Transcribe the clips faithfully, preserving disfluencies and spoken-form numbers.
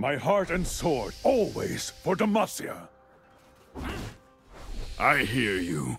My heart and sword, always for Demacia. I hear you.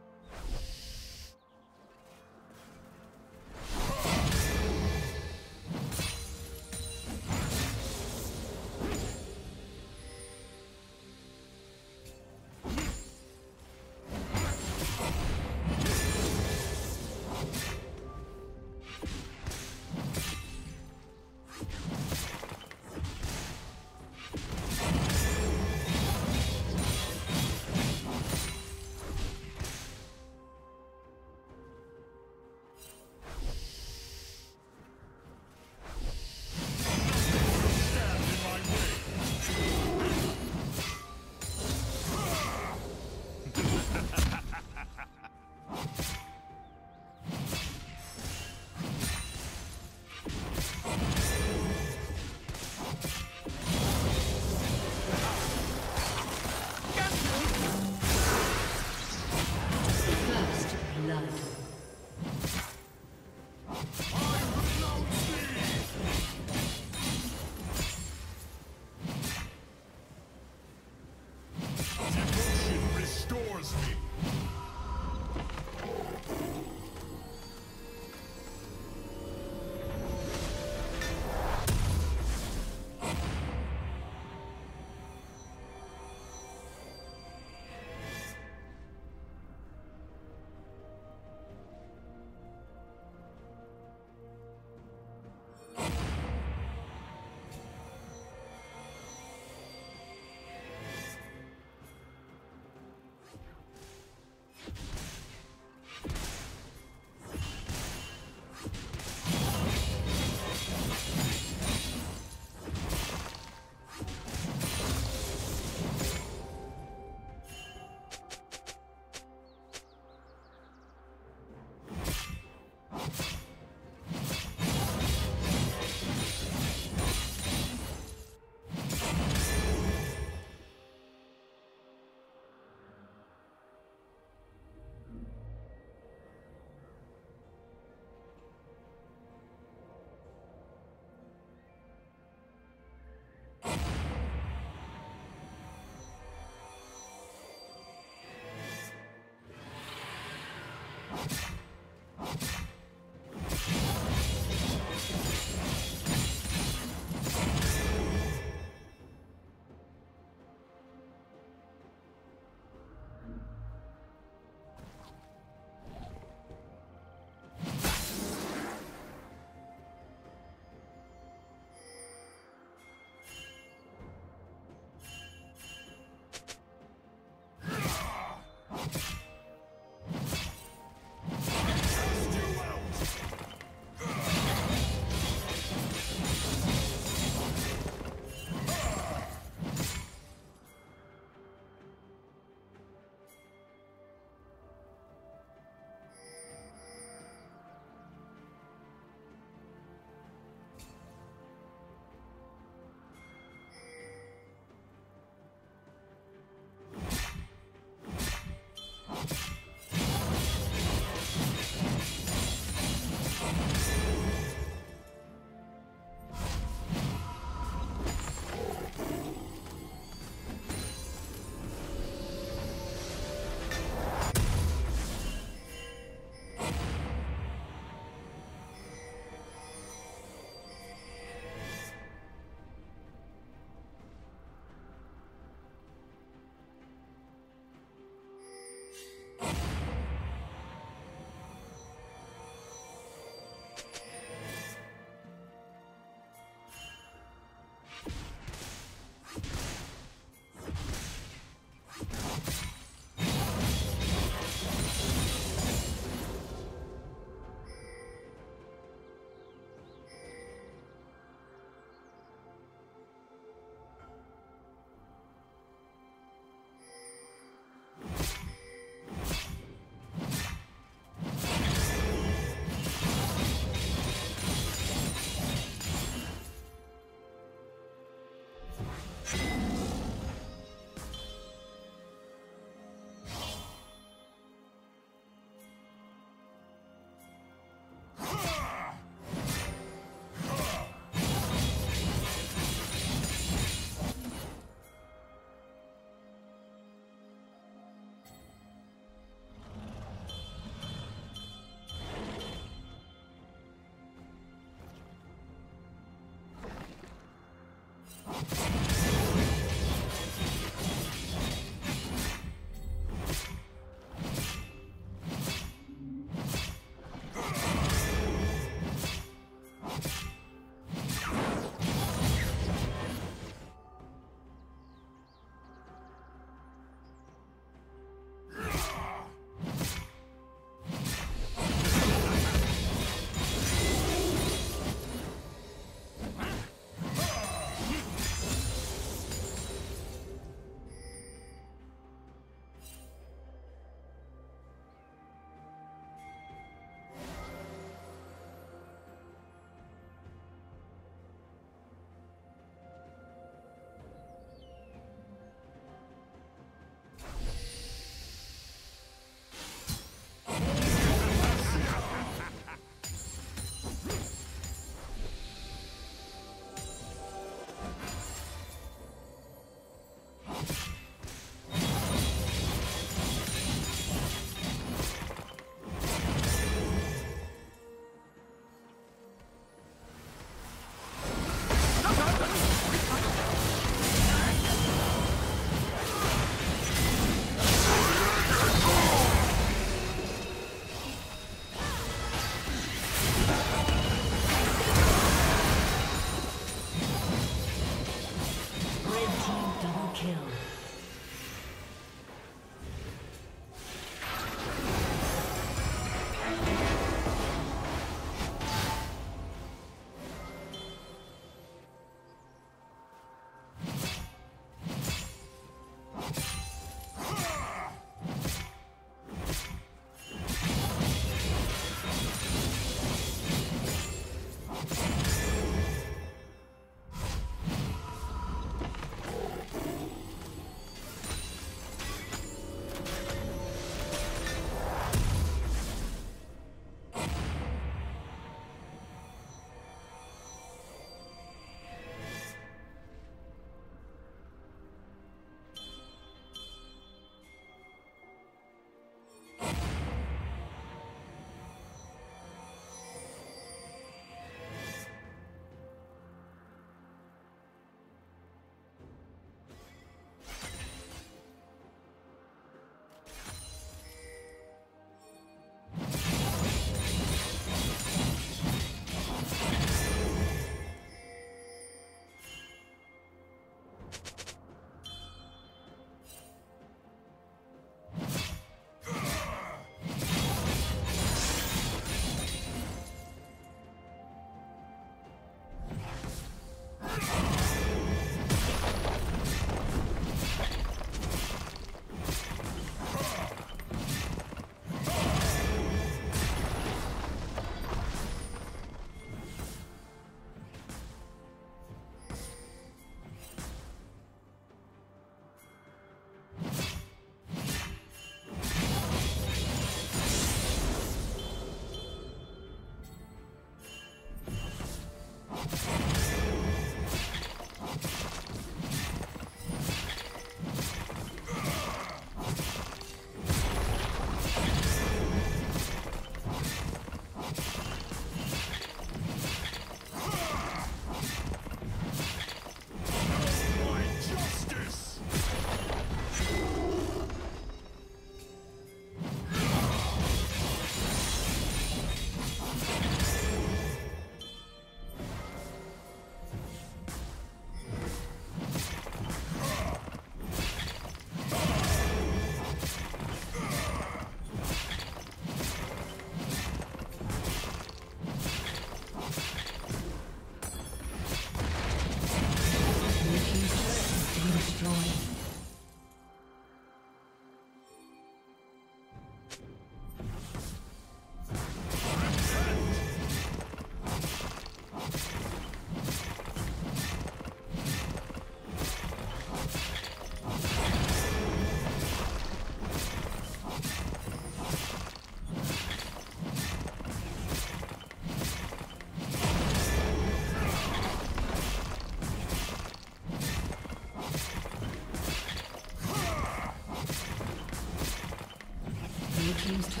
turret has been destroyed.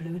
Blue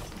Blue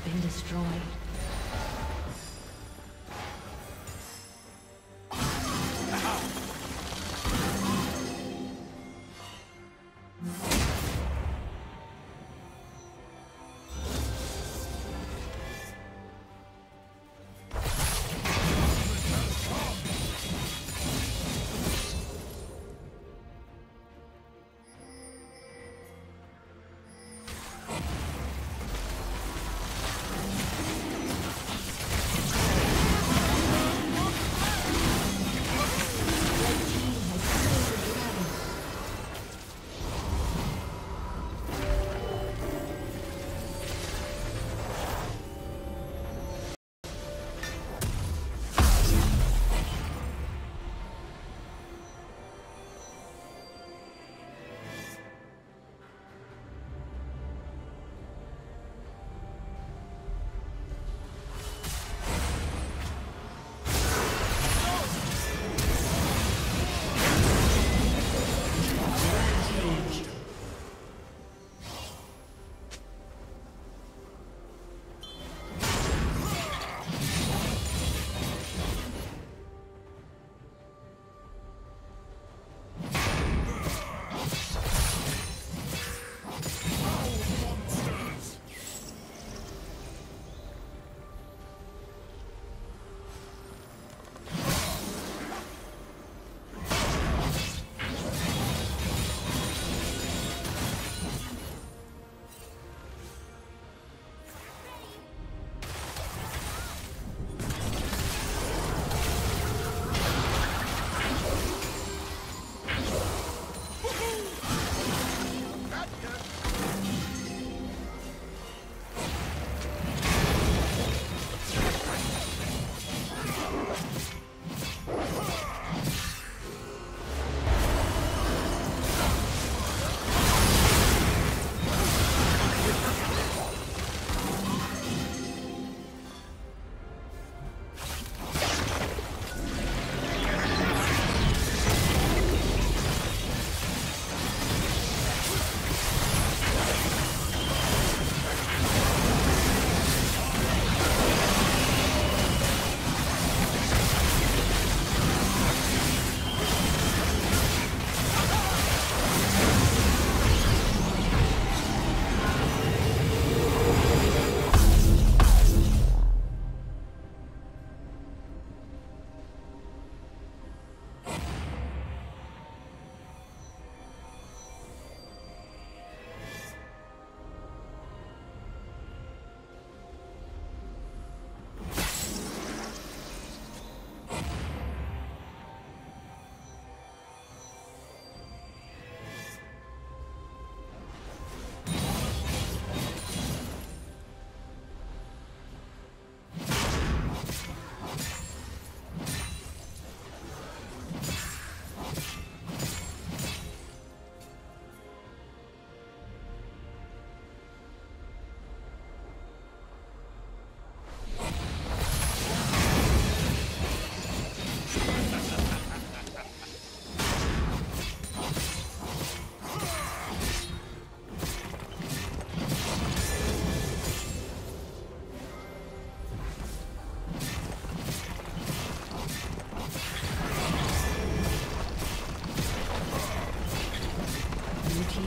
been destroyed.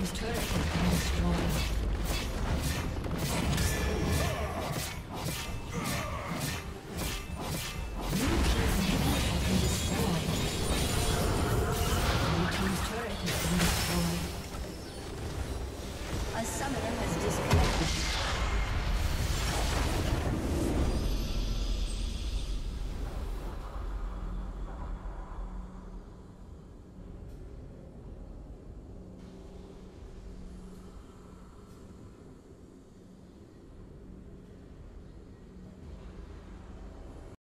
Turret has been destroyed.